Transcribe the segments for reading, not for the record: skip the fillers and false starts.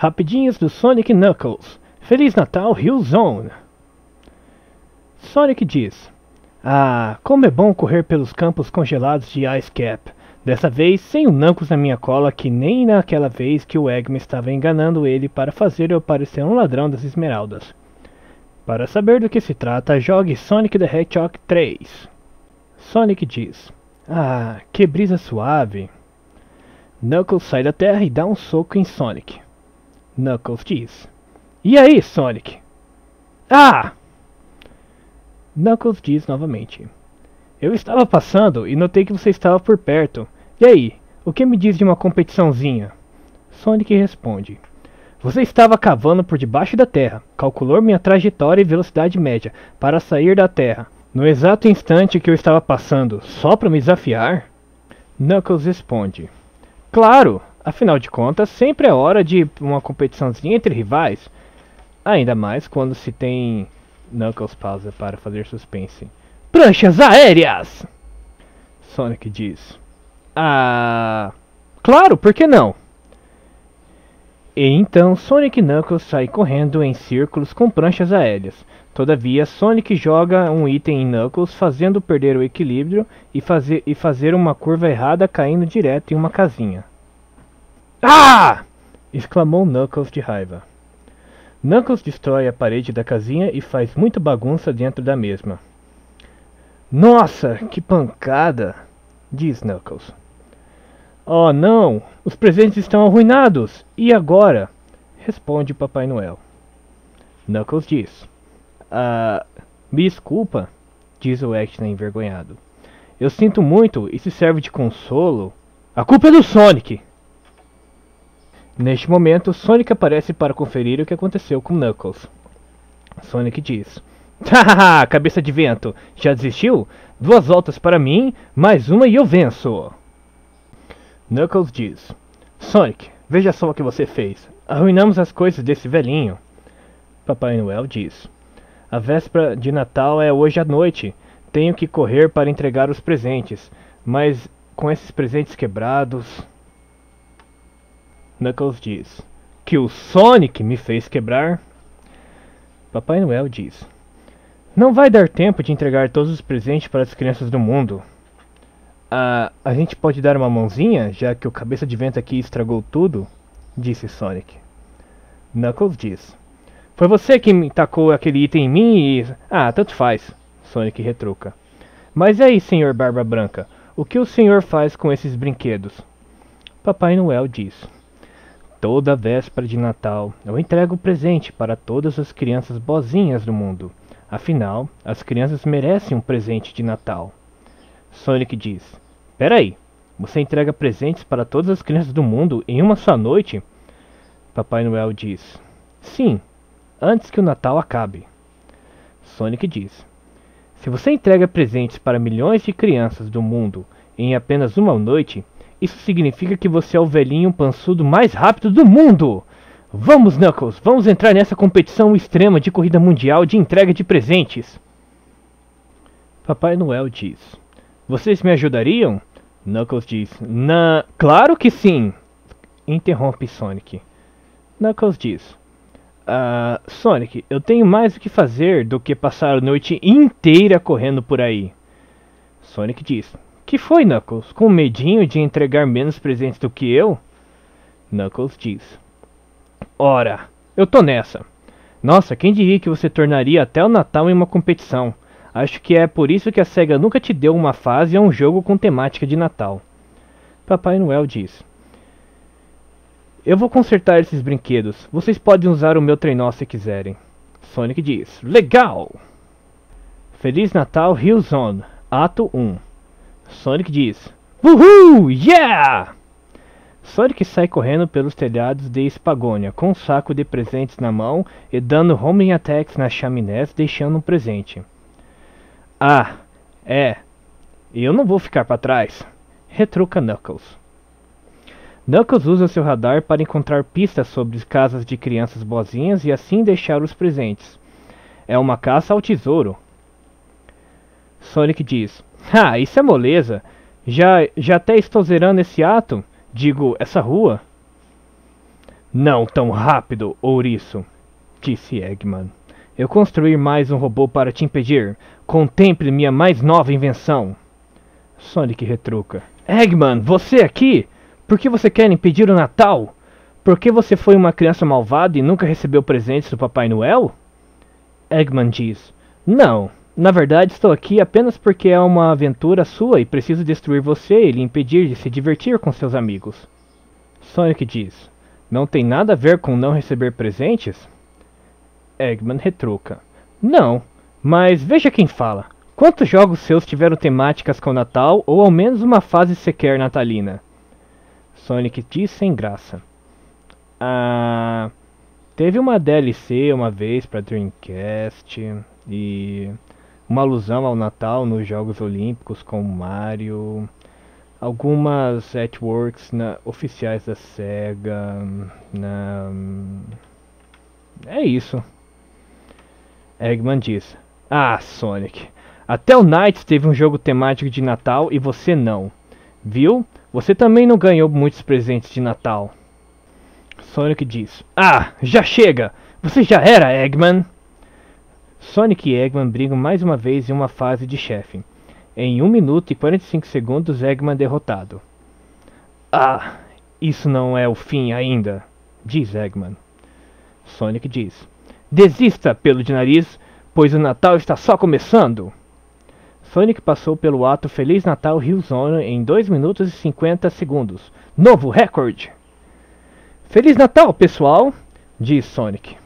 Rapidinhos do Sonic Knuckles. Feliz Natal, Hill Zone! Sonic diz: "Ah, como é bom correr pelos campos congelados de Ice Cap. Dessa vez, sem o Knuckles na minha cola, que nem naquela vez que o Eggman estava enganando ele para fazer eu parecer um ladrão das esmeraldas." Para saber do que se trata, jogue Sonic the Hedgehog 3. Sonic diz: "Ah, que brisa suave." Knuckles sai da terra e dá um soco em Sonic. Knuckles diz: "E aí, Sonic?" "Ah!" Knuckles diz novamente: "Eu estava passando e notei que você estava por perto. E aí, o que me diz de uma competiçãozinha?" Sonic responde: "Você estava cavando por debaixo da terra, calculou minha trajetória e velocidade média para sair da terra, no exato instante que eu estava passando, só para me desafiar?" Knuckles responde: "Claro! Afinal de contas, sempre é hora de uma competiçãozinha entre rivais. Ainda mais quando se tem..." Knuckles pausa para fazer suspense. "Pranchas aéreas!" Sonic diz: "Ah... claro, por que não?" E então Sonic e Knuckles saem correndo em círculos com pranchas aéreas. Todavia, Sonic joga um item em Knuckles, fazendo perder o equilíbrio e fazer uma curva errada, caindo direto em uma casinha. "Ah!" exclamou Knuckles de raiva. Knuckles destrói a parede da casinha e faz muita bagunça dentro da mesma. "Nossa, que pancada!" diz Knuckles. "Oh não, os presentes estão arruinados! E agora?" responde Papai Noel. Knuckles diz: "Ah, me desculpa", diz o Eggman envergonhado. "Eu sinto muito e se serve de consolo, a culpa é do Sonic!" Neste momento, Sonic aparece para conferir o que aconteceu com Knuckles. Sonic diz: "Hahaha, cabeça de vento, já desistiu? Duas voltas para mim, mais uma e eu venço." Knuckles diz: "Sonic, veja só o que você fez. Arruinamos as coisas desse velhinho." Papai Noel diz: "A véspera de Natal é hoje à noite. Tenho que correr para entregar os presentes. Mas com esses presentes quebrados..." Knuckles diz: "Que o Sonic me fez quebrar." Papai Noel diz: "Não vai dar tempo de entregar todos os presentes para as crianças do mundo. Ah, a gente pode dar uma mãozinha, já que o cabeça de vento aqui estragou tudo?" disse Sonic. Knuckles diz: "Foi você que me tacou aquele item em mim e... ah, tanto faz", Sonic retruca. "Mas aí, senhor Barba Branca, o que o senhor faz com esses brinquedos?" Papai Noel diz: "Toda véspera de Natal, eu entrego o presente para todas as crianças boazinhas do mundo. Afinal, as crianças merecem um presente de Natal." Sonic diz: "Peraí, você entrega presentes para todas as crianças do mundo em uma só noite?" Papai Noel diz: "Sim, antes que o Natal acabe." Sonic diz: "Se você entrega presentes para milhões de crianças do mundo em apenas uma noite... isso significa que você é o velhinho pançudo mais rápido do mundo! Vamos, Knuckles, vamos entrar nessa competição extrema de corrida mundial de entrega de presentes!" Papai Noel diz: "Vocês me ajudariam?" Knuckles diz: "Não, claro que sim!" interrompe Sonic. Knuckles diz: "Ah, Sonic, eu tenho mais o que fazer do que passar a noite inteira correndo por aí." Sonic diz: "Que foi, Knuckles? Com medinho de entregar menos presentes do que eu?" Knuckles diz: "Ora, eu tô nessa. Nossa, quem diria que você tornaria até o Natal em uma competição. Acho que é por isso que a SEGA nunca te deu uma fase ou um jogo com temática de Natal." Papai Noel diz: "Eu vou consertar esses brinquedos. Vocês podem usar o meu trenó se quiserem." Sonic diz: "Legal!" Feliz Natal, Hill Zone, Ato 1. Sonic diz: "Uhul! Yeah!" Sonic sai correndo pelos telhados de Spagonia, com um saco de presentes na mão e dando homing attacks nas chaminés, deixando um presente. "Ah, é. Eu não vou ficar para trás", retruca Knuckles. Knuckles usa seu radar para encontrar pistas sobre casas de crianças boazinhas e assim deixar os presentes. É uma caça ao tesouro. Sonic diz: "Ah, isso é moleza. Já até estou zerando esse ato. Digo, essa rua." Não tão rápido, ouriço, disse Eggman. Eu construí mais um robô para te impedir. Contemple minha mais nova invenção. Sonic retruca. Eggman, você aqui? Por que você quer impedir o Natal? Por que você foi uma criança malvada e nunca recebeu presentes do Papai Noel? Eggman diz. Não, na verdade estou aqui apenas porque é uma aventura sua e preciso destruir você e lhe impedir de se divertir com seus amigos. Sonic diz. Não tem nada a ver com não receber presentes? Eggman retruca. Não, mas veja quem fala. Quantos jogos seus tiveram temáticas com Natal ou ao menos uma fase sequer natalina? Sonic diz sem graça. Ah, teve uma DLC uma vez para Dreamcast e uma alusão ao Natal nos Jogos Olímpicos com Mario. Algumas artworks oficiais da SEGA. É isso. Eggman diz. Ah, Sonic. Até o Knights teve um jogo temático de Natal e você não. Viu? Você também não ganhou muitos presentes de Natal. Sonic diz. Ah, já chega! Você já era, Eggman! Sonic e Eggman brigam mais uma vez em uma fase de chefe. Em 1 minuto e 45 segundos, Eggman derrotado. Ah, isso não é o fim ainda, diz Eggman. Sonic diz. Desista, pelo de nariz, pois o Natal está só começando. Sonic passou pelo ato Feliz Natal Hill Zone em 2 minutos e 50 segundos. Novo recorde! Feliz Natal, pessoal, diz Sonic.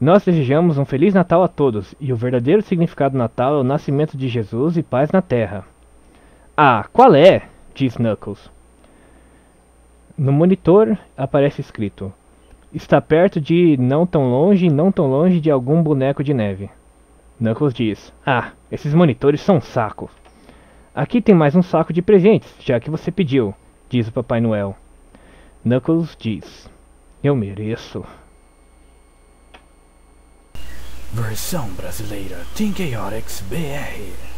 Nós desejamos um Feliz Natal a todos, e o verdadeiro significado do Natal é o nascimento de Jesus e paz na Terra. Ah, qual é? Diz Knuckles. No monitor aparece escrito, está perto de não tão longe de algum boneco de neve. Knuckles diz, ah, esses monitores são um saco. Aqui tem mais um saco de presentes, já que você pediu, diz o Papai Noel. Knuckles diz, eu mereço. Versão brasileira Team Chaotix BR.